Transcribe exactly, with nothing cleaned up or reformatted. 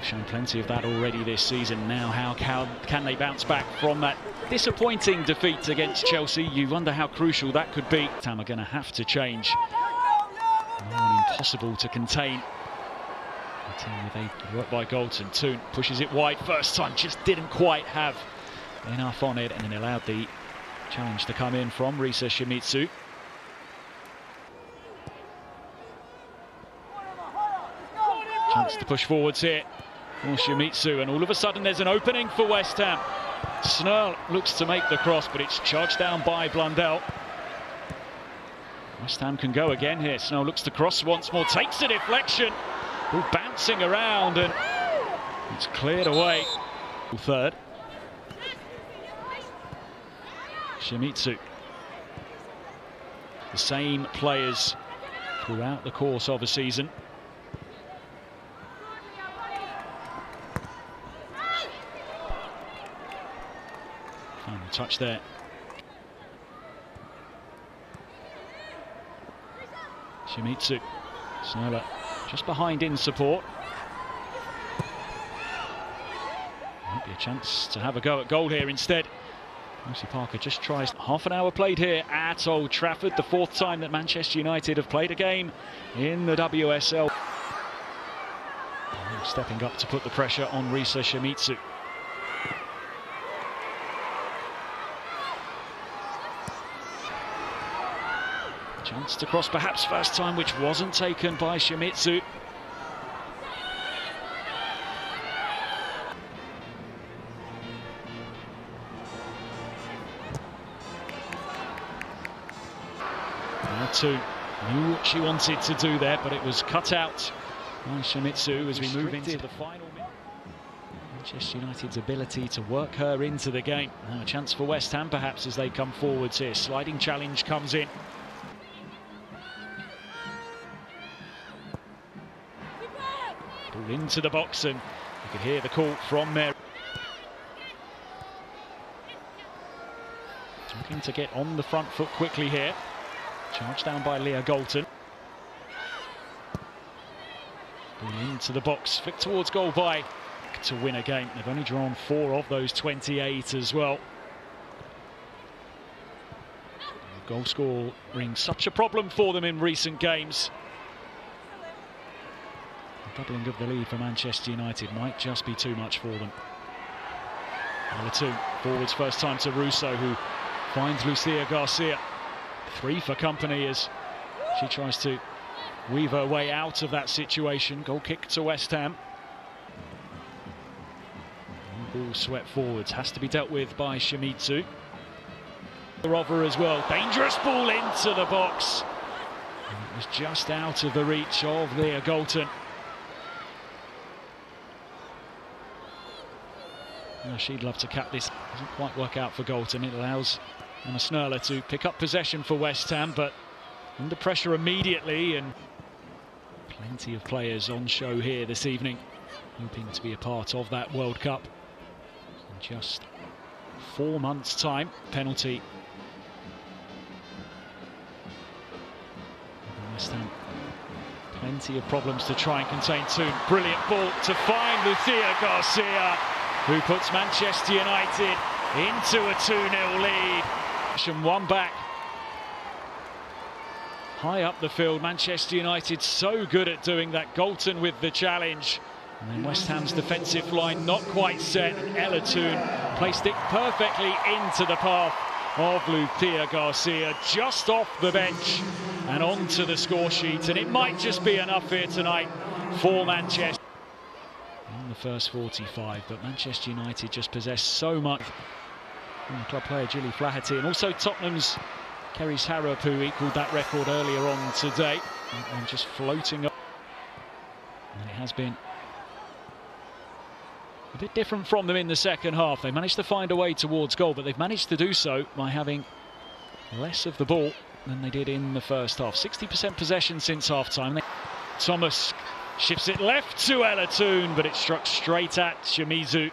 They've shown plenty of that already this season. Now, how can they bounce back from that disappointing defeat against Chelsea? You wonder how crucial that could be. Tam are going to have to change. Oh, impossible to contain. The team with a work by Galton. Toone pushes it wide first time. Just didn't quite have enough on it, and then allowed the challenge to come in from Risa Shimizu. Chance to push forwards here for Shimizu, and all of a sudden there's an opening for West Ham. Snerle looks to make the cross, but it's charged down by Blundell. West Ham can go again here. Snerle looks to cross once more, takes a deflection. All bouncing around, and it's cleared away. Third. Shimizu. The same players throughout the course of a season. Final touch there. Shimizu. Snerle just behind in support. Might be a chance to have a go at goal here instead. Lucy Parker just tries. Half an hour played here at Old Trafford, the fourth time that Manchester United have played a game in the W S L. And stepping up to put the pressure on Risa Shimizu. Chance to cross, perhaps first time, which wasn't taken by Shimizu. Ella Toone knew what she wanted to do there, but it was cut out by Shimizu as we move into the final minute. Manchester United's ability to work her into the game. Now a chance for West Ham, perhaps, as they come forwards here. Sliding challenge comes in. Ball into the box, and you can hear the call from there. Looking to get on the front foot quickly here. Charged down by Leah Galton. Ball into the box, flicked towards goal by to win a game. They've only drawn four of those twenty-eight as well. The goal scoring such a problem for them in recent games. Doubling up the lead for Manchester United might just be too much for them. Ella Toone forwards first time to Russo, who finds Lucía García. Three for company as she tries to weave her way out of that situation. Goal kick to West Ham. Ball swept forwards, has to be dealt with by Shimizu. Rover as well, dangerous ball into the box. And it was just out of the reach of Leah Galton. Now she'd love to cap this. Doesn't quite work out for Galton. It allows Anna Snerle to pick up possession for West Ham, but under pressure immediately, and plenty of players on show here this evening, hoping to be a part of that World Cup in just four months' time. Penalty. West Ham. Plenty of problems to try and contain Toone. Brilliant ball to find Lucía García, who puts Manchester United into a two nil lead. One back. High up the field, Manchester United so good at doing that. Galton with the challenge. And then West Ham's defensive line not quite set. Ella Toone placed it perfectly into the path of Lucía García, just off the bench and onto the score sheet. And it might just be enough here tonight for Manchester. The first forty-five, but Manchester United just possessed so much. And the club player Gilly Flaherty, and also Tottenham's Keris Harrop, who equalled that record earlier on today. And just floating up. And it has been a bit different from them in the second half. They managed to find a way towards goal, but they've managed to do so by having less of the ball than they did in the first half. sixty percent possession since half-time. Thomas shifts it left to Ella Toone, but it struck straight at Shimizu.